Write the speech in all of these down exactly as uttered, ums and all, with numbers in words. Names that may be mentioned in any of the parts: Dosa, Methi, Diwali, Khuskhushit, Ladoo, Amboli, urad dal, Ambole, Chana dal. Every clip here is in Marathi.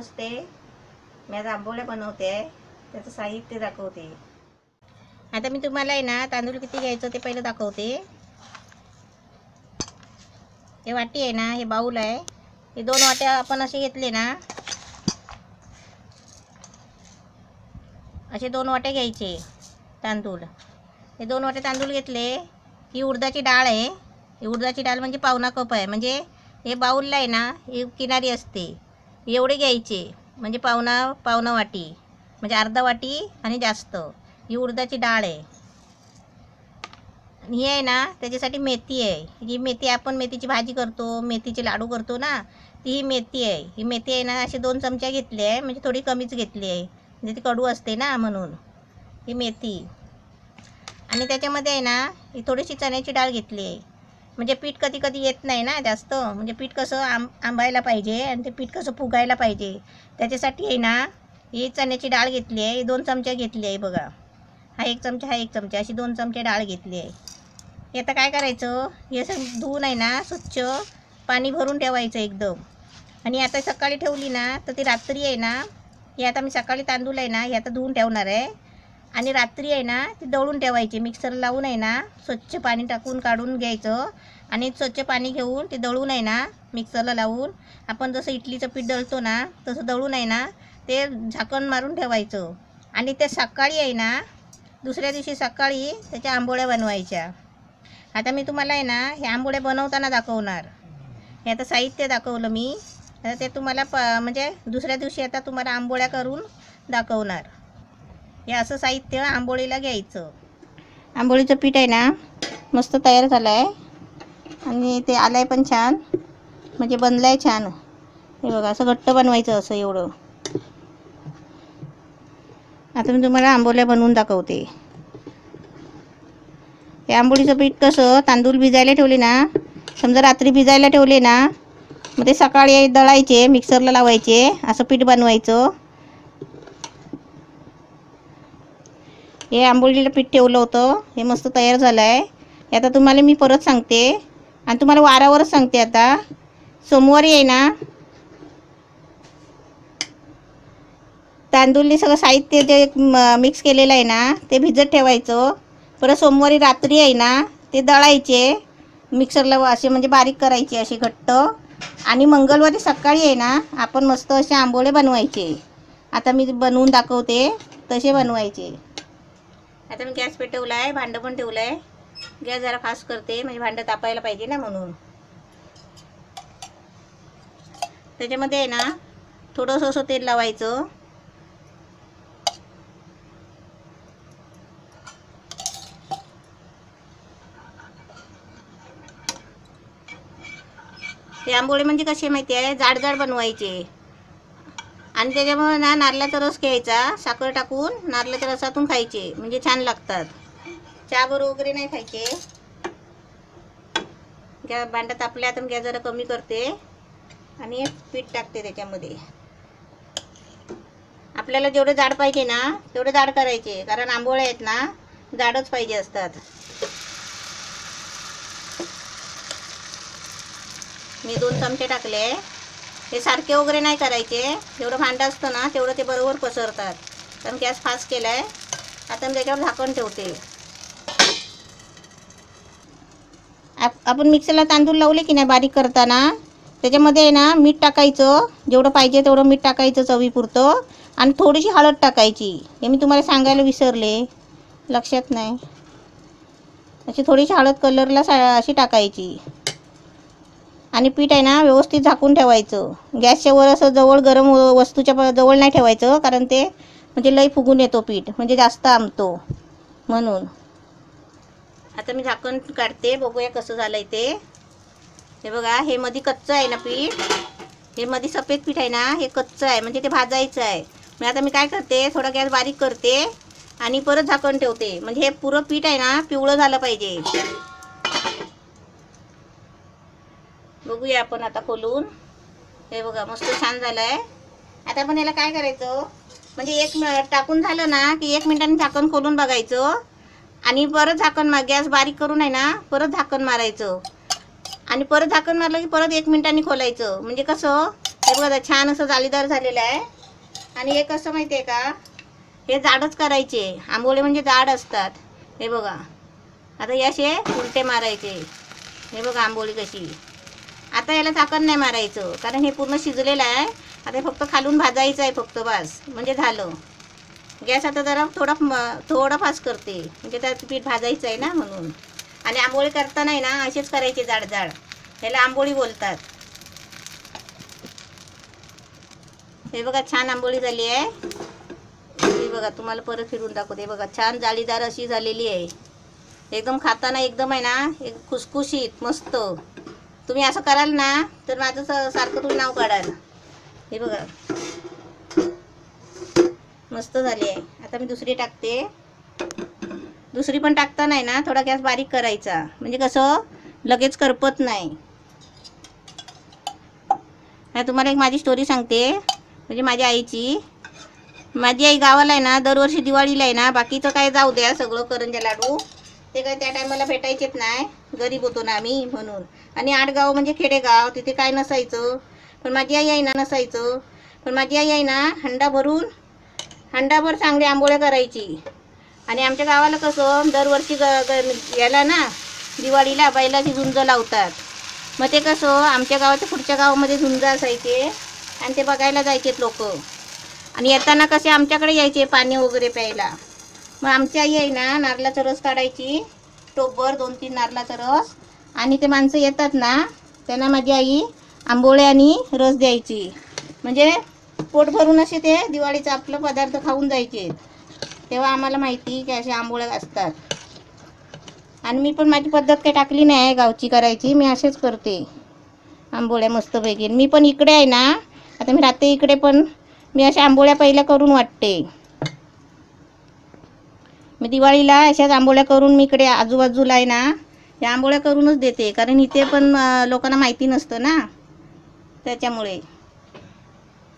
असते. मी आंबोळे बनवते, त्याचं साहित्य दाखवते. आता मी तुम्हाला आहे ना तांदूळ किती घ्यायचं ते पहिलं दाखवते. हे वाटी आहे ना, हे बाउल आहे. हे दोन वाट्या आपण असे घेतले ना, असे दोन वाट्या घ्यायचे तांदूळ. हे दोन वाटे तांदूळ घेतले. ही उडदाची डाळ आहे. ही उडदाची डाळ म्हणजे पावणा कप आहे. म्हणजे हे बाऊलला आहे ना ही किनारी असते, एवढे घ्यायचे. म्हणजे पावणा पावणा वाटी म्हणजे अर्धा वाटी आणि जास्त. ही उडदाची डाळ आहे. आणि ही आहे ना त्याच्यासाठी मेथी आहे. ही मेथी आपण मेथीची भाजी करतो, मेथीचे लाडू करतो ना, ती ही मेथी आहे. ही मेथी आहे ना असे दोन चमचे घेतले आहे. म्हणजे थोडी कमीच घेतली आहे, म्हणजे ती कडू असते ना म्हणून. ही मेथी. आणि त्याच्यामध्ये आहे ना ही थोडीशी चण्याची डाळ घेतली आहे. म्हणजे पीठ कधी कधी येत नाही ना जास्त, म्हणजे पीठ कसं आंब आंबायला पाहिजे आणि ते पीठ कसं फुगायला पाहिजे, त्याच्यासाठी आहे ना ही चण्याची डाळ घेतली आहे. दोन चमचे घेतली आहे बघा. हा एक चमचा, हा एक चमचा, अशी दोन चमचे डाळ घेतली आहे. हे आता काय करायचं, हे असं धुवून आहे ना स्वच्छ पाणी भरून ठेवायचं एकदम. आणि आता सकाळी ठेवली ना तर ती रात्री आहे ना, हे आता मी सकाळी तांदूळ आहे ना हे आता धुवून ठेवणार आहे. आणि रात्री आहे ना ती दळून ठेवायची, मिक्सर लावून आहे ना स्वच्छ पाणी टाकून काढून घ्यायचं. आणि स्वच्छ पाणी घेऊन ते दळून आहे ना मिक्सरला लावून, आपण जसं इडलीचं पीठ दळतो ना तसं दळून आहे ना ते झाकण मारून ठेवायचं. आणि ते सकाळी आहे ना दुसऱ्या दिवशी सकाळी त्याच्या आंबोळ्या बनवायच्या. आता मी तुम्हाला आहे ना हे आंबोळ्या बनवताना दाखवणार. हे आता साहित्य दाखवलं मी, आता ते तुम्हाला प म्हणजे दुसऱ्या दिवशी आता तुम्हाला आंबोळ्या करून दाखवणार. हे असं साहित्य आंबोळीला घ्यायचं. आंबोळीचं पीठ आहे ना मस्त तयार झालं आहे. आणि ते आलं आहे पण छान, म्हणजे बनलं आहे छान. हे बघा असं घट्ट बनवायचं, असं एवढं. आता मी तुम्हाला आंबोळ्या बनवून दाखवते. हे आंबोळीचं पीठ कसं तांदूळ भिजायला ठेवले ना, समजा रात्री भिजायला ठेवले ना, मग ते सकाळी दळायचे, मिक्सरला लावायचे, असं पीठ बनवायचं. हे आंबोळीला पीठ ठेवलं होतं, हे मस्त तयार झालं आहे. हे आता तुम्हाला मी परत सांगते आणि तुम्हाला वारावरच सांगते. आता सोमवारी आहे ना तांदूळने सगळं साहित्य जे मिक्स केलेलं आहे ना ते भिजत ठेवायचं. परत सोमवारी रात्री आहे ना ते दळायचे मिक्सरला, असे म्हणजे बारीक करायचे असे घट्ट. आणि मंगळवारी सकाळी आहे ना आपण मस्त असे आंबोळे बनवायचे. आता मी बनवून दाखवते तसे बनवायचे. आता मी गॅस पेटवला आहे, भांडं पण ठेवलं आहे. गॅस जरा फास्ट करते म्हणजे भांडं तापायला पाहिजे ना म्हणून. त्याच्यामध्ये आहे ना थोडंसं असं तेल लावायचं. ते आंबोळे म्हणजे कसे माहिती आहे, जाड जाड बनवायचे. आणि त्याच्यामुळे ना नारळाचा रस घ्यायचा, साखर टाकून नारळाच्या रसातून खायचे, म्हणजे छान लागतात. चहा बरोबर वगैरे नाही खायचे. गॅस भांडं तापले, आता मी गॅस जरा कमी करते आणि पीठ टाकते त्याच्यामध्ये. आपल्याला जेवढे जाड पाहिजे ना तेवढे जाड करायचे, कारण आंबोळे आहेत ना जाडच पाहिजे असतात. मी दोन चमचे टाकले. हे सारखे वगैरे नाही करायचे, जेवढं भांडं असतं ना तेवढं ते बरोबर पसरतात. कारण गॅस फास्ट केला आहे. आता मी त्याच्यावर झाकण ठेवते. आप आपण मिक्सरला तांदूळ लावले की नाही बारीक करताना, त्याच्यामध्ये ना मीठ टाकायचं, जेवढं पाहिजे तेवढं मीठ टाकायचं चवीपुरतं. आणि थोडीशी हळद टाकायची, हे मी तुम्हाला सांगायला विसरले, लक्षात नाही. अशी थोडीशी हळद कलरला सा अशी टाकायची. आणि पीठ आहे ना व्यवस्थित झाकून ठेवायचं. गॅसच्या वर असं जवळ गरम वस्तूच्या जवळ नाही ठेवायचं, कारण ते म्हणजे लई फुगून येतो पीठ, म्हणजे जास्त आंबतो म्हणून. आता मी झाकण काढते, बघूया कसं झालं आहे ते. हे बघा हे मध्ये कच्चं आहे ना पीठ, हे मध्ये सफेद पीठ आहे ना हे कच्चं आहे, म्हणजे ते भाजायचं आहे. मग आता मी काय करते, थोडा गॅस बारीक करते आणि परत झाकण ठेवते. म्हणजे हे पुरं पीठ आहे ना पिवळं झालं पाहिजे. बघूया आपण आता खोलून. हे बघा मस्त छान झालं आहे. आता आपण याला काय करायचं, म्हणजे एक मिनिट टाकून झालं ना की एक मिनिटाने झाकण खोलून बघायचं. आणि परत झाकण मार, गॅस बारीक करून आहे ना परत झाकण मारायचं. आणि परत झाकण मारलं की परत एक मिनिटाने खोलायचं. म्हणजे कसं हे बघा छान असं जालीदार झालेलं आहे. आणि हे कसं माहिती आहे का, हे जाडच करायचे, आंबोळे म्हणजे जाड असतात. हे बघा आता याशे उलटे मारायचे. हे बघा आंबोळी कशी. आता याला साखर नाही मारायचं कारण हे पूर्ण शिजलेलं आहे. आता फक्त खालून भाजायचं आहे फक्त, बस म्हणजे झालं. गॅस आता जरा थोडा थोडा फास्ट करते म्हणजे त्यात पीठ भाजायचं आहे ना म्हणून. आणि आंबोळी करताना आहे ना असेच करायचे जाड जाड, याला आंबोळी बोलतात. हे बघा छान आंबोळी झाली आहे. हे बघा तुम्हाला परत फिरून दाखवते. बघा छान जाळीदार अशी झालेली आहे एकदम. खाताना एकदम आहे ना एक खुसखुशीत मस्त. तुम्ही असं कराल ना तर माझं सारखं तुम्ही नाव काढाल. हे बघा मस्त झाली आहे. आता मी दुसरी टाकते. दुसरी पण टाकता नाही ना, थोडा गॅस बारीक करायचा म्हणजे कसं लगेच करपत नाही. तुम्हाला एक माझी स्टोरी सांगते म्हणजे माझ्या आईची. माझी आई गावाला आहे ना दरवर्षी दिवाळीला आहे ना, बाकीचं काय जाऊ द्या सगळं करंजा लाडू ते काय त्या टायमाला भेटायचेच नाही, गरीब होतो ना आम्ही म्हणून. आणि आडगाव म्हणजे खेडेगाव, तिथे काय नसायचं. पण माझी आई आहे ना नसायचं पण माझी आई आहे ना हंडा भरून हंडाभर चांगली आंबोळ्या करायची. आणि आमच्या गावाला कसं दरवर्षी ग याला ना दिवाळीला बैलाची झुंज लावतात. मग ते कसं आमच्या गावाच्या पुढच्या गावामध्ये झुंज असायचे आणि ते बघायला जायचेत लोक. आणि येताना कसे आमच्याकडे यायचे पाणी वगैरे प्यायला. मग आमच्या आई आहे ना नारळाचा रस काढायची टोपभर, दोन तीन नारळाचा रस. आणि ते माणसं येतात ना त्यांना माझी आई आंबोळ्या आणि रस द्यायची म्हणजे पोट भरून असे ते दिवाळीचा आपलं पदार्थ खाऊन जायचे. तेव्हा आम्हाला माहिती की अशा आंबोळ्या असतात. आणि मी पण माझी पद्धत काही टाकली नाही आहे गावची करायची, मी असेच करते आंबोळ्या मस्तपैकी. मी पण इकडे आहे ना आता मी राहते इकडे, पण मी अशा आंबोळ्या पहिल्या करून वाटते. मी दिवाळीला अशाच आंबोळ्या करून मी इकडे आजूबाजूला आहे ना या आंबोळ्या करूनच देते कारण इथे पण लोकांना माहिती नसतं ना त्याच्यामुळे.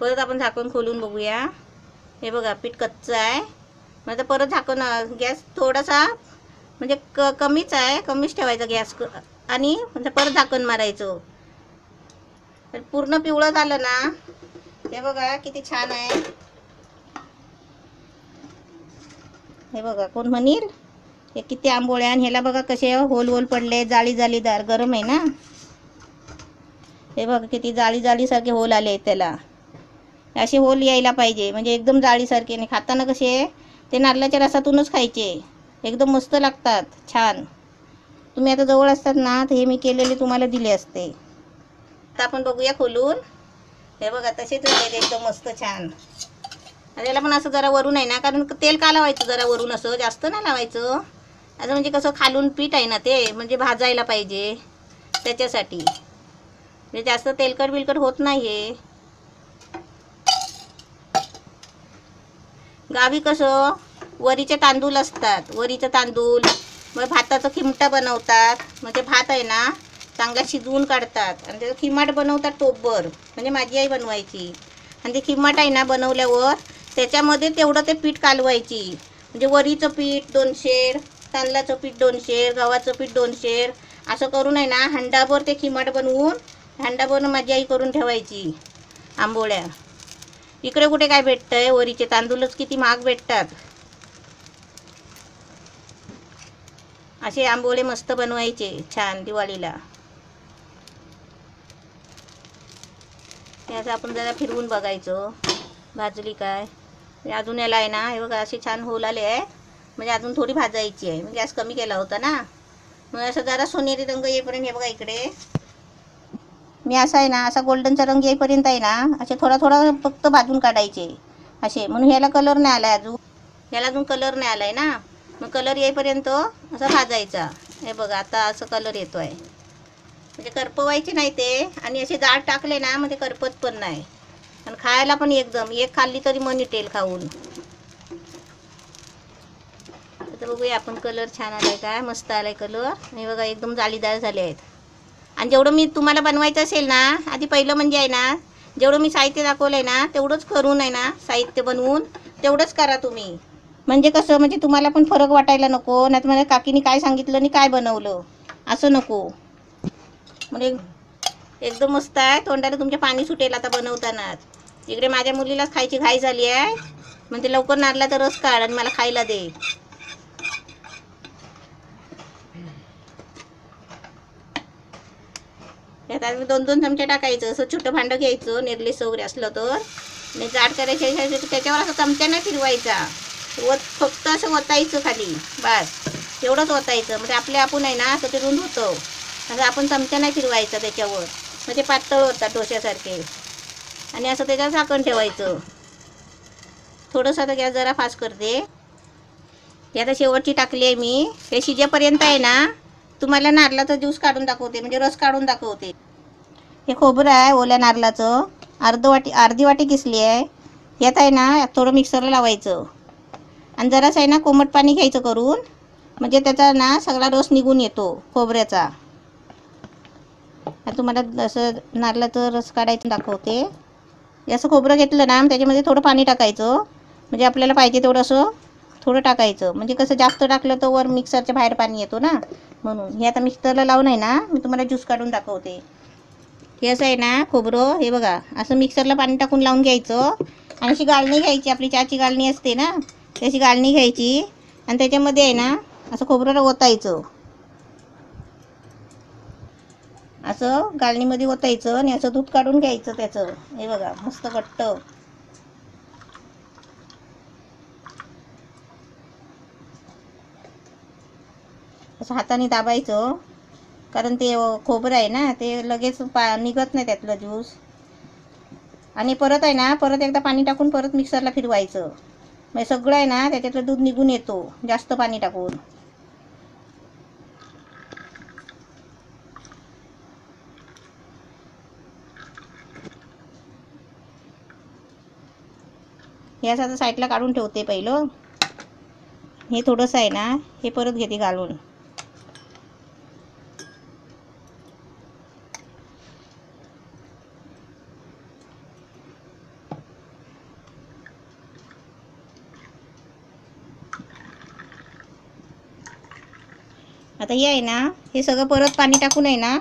परत आपण झाकण खोलून बघूया. हे बघा पीठ कच्चं आहे. मग आता परत झाकण गॅस थोडासा म्हणजे क कमीच आहे, कमीच ठेवायचा गॅस. आणि म्हणजे परत झाकण मारायचं. पूर्ण पिवळं झालं ना. हे बघा किती छान आहे. हे बघा कोण म्हणील हे किती आंबोळ्या. आणि ह्याला बघा कसे होल होल पडले, जाळी जाळीदार, गरम आहे ना. हे बघा किती जाळी जाळीसारखे होल आले त्याला. असे होल यायला पाहिजे म्हणजे एकदम जाळीसारखे. आणि खाताना कसे ते नारळाच्या रसातूनच खायचे, एकदम मस्त लागतात छान. तुम्ही आता जवळ असतात ना तर हे मी केलेले तुम्हाला दिले असते. आता आपण बघूया खोलून. हे बघा तसेच राहिले एकदम मस्त छान. त्याला पण असं जरा वरून आहे ना कारण तेल का लावायचं जरा वरून, असं जास्त नाही लावायचं. असं म्हणजे कसं खालून पीठ आहे ना ते म्हणजे भाजायला पाहिजे त्याच्यासाठी, म्हणजे जास्त तेलकट बिलकट होत नाही. हे गावी कसं वरीचे तांदूळ असतात, वरीचं तांदूळ मग भाताचं खिमटा बनवतात. म्हणजे भात आहे ना चांगला शिजवून काढतात आणि त्याचं खिमाट बनवतात टोपभर म्हणजे माझी आई बनवायची. आणि ते खिमाट आहे ना बनवल्यावर त्याच्यामध्ये तेवढं ते पीठ कालवायची म्हणजे वरीचं पीठ दोन शेर, तांदळाचं पीठ दोन शेर, गव्हाचं पीठ दोन शेर असं करून आहे ना हंडाभर ते खिमाट बनवून हंडाभर माझी आई करून ठेवायची आंबोळ्या. इकडे कुठे काय भेटतंय, वरीचे तांदूळच किती महाग भेटतात. असे आंबोळे मस्त बनवायचे छान दिवाळीला. याचं आपण जरा फिरवून बघायचं भाजली काय. अजून याला आहे ना हे बघा असे छान होल आले आहे म्हणजे अजून थोडी भाजायची आहे. मी गॅस कमी केला होता ना मग असं जरा सोनेरी रंग येईपर्यंत. हे बघा इकडे मी असा आहे ना असा गोल्डनचा रंग येईपर्यंत आहे ना असे थोडा थोडा फक्त भाजून काढायचे असे. म्हणून ह्याला कलर नाही आला आहे अजून, याला अजून कलर नाही आला आहे ना. मग कलर येईपर्यंत असा भाजायचा. हे बघा आता असं कलर येतो आहे म्हणजे करपवायचे नाही ते. आणि असे जाड टाकले ना म्हणजे करपत पण नाही आणि खायला पण एकदम, एक खाल्ली तरी मन इटेल खाऊन. आता बघूया आपण कलर छान आला आहे काय, मस्त आला आहे कलर. हे बघा एकदम जाळीदार झाले आहेत. आणि जेवढं मी तुम्हाला बनवायचं असेल ना आधी पहिलं म्हणजे आहे ना जेवढं मी साहित्य दाखवलं आहे ना तेवढंच करून आहे ना साहित्य बनवून तेवढंच करा तुम्ही. म्हणजे कसं म्हणजे तुम्हाला पण फरक वाटायला नको ना तुम्हाला काकीने काय सांगितलं आणि काय बनवलं असं नको. म्हणजे एकदम मस्त आहे. तोंडाला तुमच्या पाणी सुटेल आता बनवताना. इकडे माझ्या मुलीलाच खायची घाई झाली आहे, म्हणते लवकर नारला तर रस काढ आणि मला खायला दे. आता मी दोन दोन चमचे टाकायचं, असं छोटं भांडं घ्यायचं निर्लेस वगैरे असलं तर, आणि जाड करायचं त्याच्यावर असं चमच्यानं फिरवायचा, वत फक्त असं ओतायचं खाली, बस एवढंच ओतायचं. म्हणजे आपले आपण आहे ना असं ते रुंद होतं, असं आपण चमच्यानं फिरवायचं त्याच्यावर, म्हणजे पातळ होतात डोश्यासारखे. आणि असं त्याच्यावर झाकण ठेवायचं थोडंसं. आता गॅस जरा फास्ट करते. ही आता शेवटची टाकली आहे मी. हे शिजेपर्यंत आहे ना तुम्हाला नारळाचा ज्यूस काढून दाखवते, म्हणजे रस काढून दाखवते. हे खोबरं आहे ओल्या नारळाचं, अर्ध वाटी अर्धी वाटी किसली आहे. यात आहे ना थोडं मिक्सरला लावायचं आणि जरासं आहे ना कोमट पाणी घ्यायचं करून, म्हणजे त्याचा ना सगळा रस निघून येतो खोबऱ्याचा. तुम्हाला असं नारळाचा रस काढायचं दाखवते. असं खोबरं घेतलं ना त्याच्यामध्ये थोडं पाणी टाकायचं, म्हणजे आपल्याला पाहिजे तेवढं असं थोडं टाकायचं. म्हणजे कसं जास्त टाकलं तर वर मिक्सरच्या बाहेर पाणी येतो ना, म्हणून. हे आता मिक्सरला लावून आहे ना मी तुम्हाला ज्यूस काढून दाखवते. हे असं आहे ना खोबरं, हे बघा असं मिक्सरला पाणी टाकून लावून घ्यायचं. आणि अशी गाळणी घ्यायची, आपली चहाची गाळणी असते ना त्याची गाळणी घ्यायची, आणि त्याच्यामध्ये आहे ना असं खोबरं ओतायचं, असं गाळणीमध्ये ओतायचं आणि असं दूध काढून घ्यायचं त्याचं. हे बघा मस्त घट्ट. असं हाताने दाबायचं, कारण ते खोबरं आहे ना ते लगेच पा निघत नाही त्यातलं ज्यूस. आणि परत आहे ना परत एकदा पाणी टाकून परत मिक्सरला फिरवायचं, म्हणजे सगळं आहे ना त्याच्यातलं दूध निघून येतो जास्त पाणी टाकून. हे असं साईडला काढून ठेवते पहिलं. हे थोडंसं आहे ना हे परत घेते घालून. आता हे आहे ना हे सगळं परत पाणी टाकून आहे ना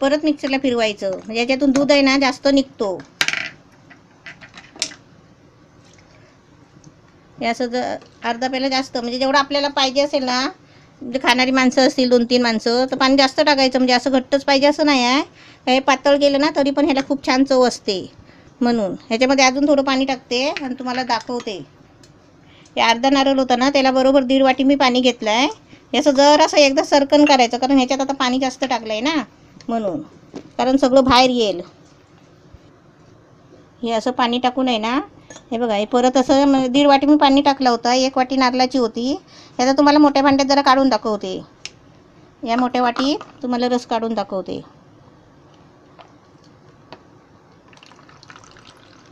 परत मिक्सरला फिरवायचं, म्हणजे याच्यातून दूध आहे ना जास्त निघतो. हे असं ज अर्धा पेला जास्त, म्हणजे जेवढं आपल्याला पाहिजे असेल ना, म्हणजे खाणारी माणसं असतील दोन तीन माणसं तर पाणी जास्त टाकायचं. म्हणजे असं घट्टच पाहिजे असं नाही आहे, हे पातळ केलं ना तरी पण ह्याला खूप छान चव असते, म्हणून ह्याच्यामध्ये अजून थोडं पाणी टाकते आणि तुम्हाला दाखवते. हे अर्धा नारळ होता ना त्याला बरोबर दीड वाटी मी पाणी घेतलं आहे. याचं जर असं एकदा सरकण करायचं, कारण ह्याच्यात आता पाणी जास्त टाकलं आहे ना म्हणून, कारण सगळं बाहेर येईल. हे असं पाणी टाकून आहे ना हे बघा हे परत असं दीड वाटी मी पाणी टाकलं होतं, एक वाटी नारळाची होती. हे तर तुम्हाला मोठ्या भांड्यात जरा काढून दाखवते. या मोठ्या वाटी तुम्हाला रस काढून दाखवते.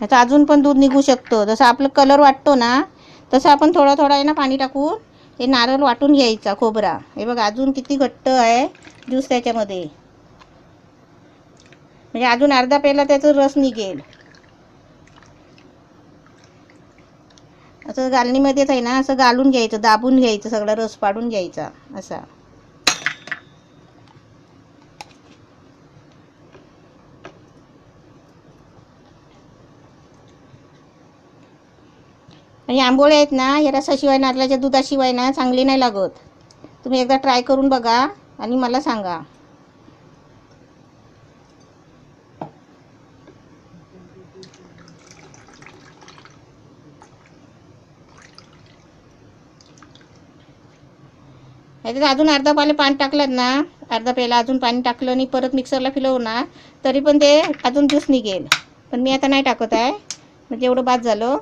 याचं अजून पण दूध निघू शकतं, जसं आपलं कलर वाटतो ना तसं आपण थोडा थोडा आहे ना पाणी टाकून हे नारळ वाटून घ्यायचा खोबरा. हे बघा अजून किती घट्ट आहे ज्यूस त्याच्यामध्ये, म्हणजे अजून अर्धा पेला त्याचा रस निघेल. असं गाळणीमध्येच आहे ना असं गाळून घ्यायचं, दाबून घ्यायचं, सगळा रस पाडून घ्यायचा असा. आणि आंबोळ्या आहेत ना या रसाशिवाय नारळाच्या दुधाशिवाय ना चांगली नाही लागत. तुम्ही एकदा ट्राय करून बघा आणि मला सांगा. ह्याच्यात अजून अर्धा पाले पाणी टाकलं ना, अर्धा पेला अजून पाणी टाकलं आणि परत मिक्सरला फिरवलं ना तरी पण ते अजून ज्यूस निघेल, पण मी आता नाही टाकत आहे. म्हणजे एवढं बाद झालं.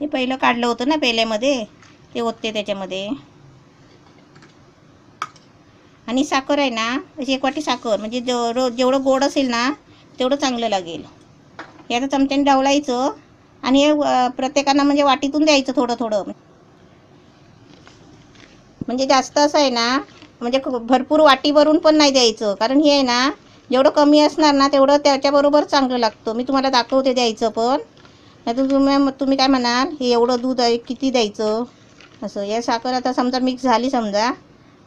हे पहिलं काढलं होतं ना पेल्यामध्ये ते ओतते त्याच्यामध्ये. आणि साखर आहे ना अशी एक वाटी साखर, म्हणजे जेव जेवढं गोड असेल ना तेवढं चांगलं लागेल. हे आता चमच्याने डावलायचं आणि हे प्रत्येकांना म्हणजे वाटीतून द्यायचं थोडं थोडं. म्हणजे जास्त असं आहे ना म्हणजे भरपूर वाटीवरून पण नाही द्यायचं, कारण हे आहे ना जेवढं कमी असणार ना तेवढं त्याच्याबरोबर चांगलं लागतं. मी तुम्हाला दाखवते द्यायचं पण, नाही तर तुम्ही तुम्ही काय म्हणाल हे एवढं दूध आहे किती द्यायचं असं. या साखर आता समजा मिक्स झाली समजा,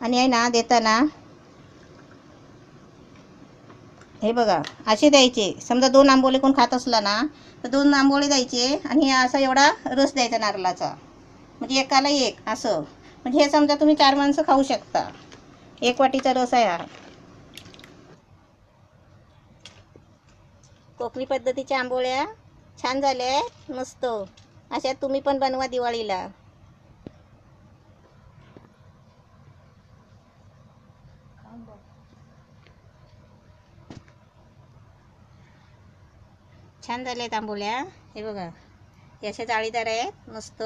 आणि आहे ना देताना हे बघा असे द्यायचे. समजा दोन आंबोले कोण खात असला ना तर दोन आंबोले द्यायचे आणि असा एवढा रस द्यायचा नारळाचा, म्हणजे एकाला एक असं. म्हणजे हे समजा तुम्ही चार माणसं खाऊ शकता. एक वाटीचा रस आहे हा. कोकणी पद्धतीच्या आंबोळ्या छान झाल्या आहेत, मस्त. अशा तुम्ही पण बनवा दिवाळीला. छान झाले आंबोळ्या. हे बघा अशा जाळीदार आहेत, मस्त.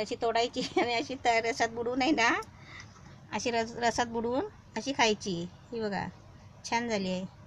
अशी तोडायची आणि अशी रसात बुडून आहे ना, अशी रस रसात बुडवून अशी खायची. ही बघा छान झाली आहे.